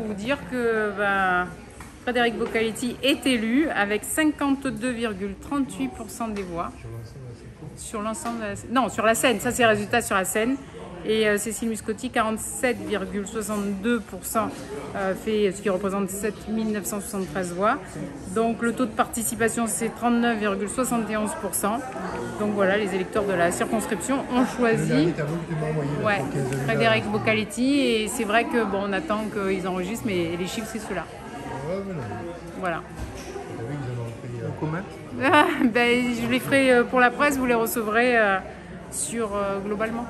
pour vous dire que Frédéric Bocaletti est élu avec 52,38% des voix sur l'ensemble de la Seine. Non, sur la Seine, ça c'est le résultat sur la Seine. Et Cécile Muscotti, 47,62%, fait ce qui représente 7 973 voix. Donc le taux de participation, c'est 39,71%. Donc voilà, les électeurs de la circonscription ont choisi Frédéric Bocaletti. Et c'est vrai que bon, on attend qu'ils enregistrent, mais les chiffres, c'est ceux-là. Voilà. Je les ferai pour la presse, vous les recevrez globalement.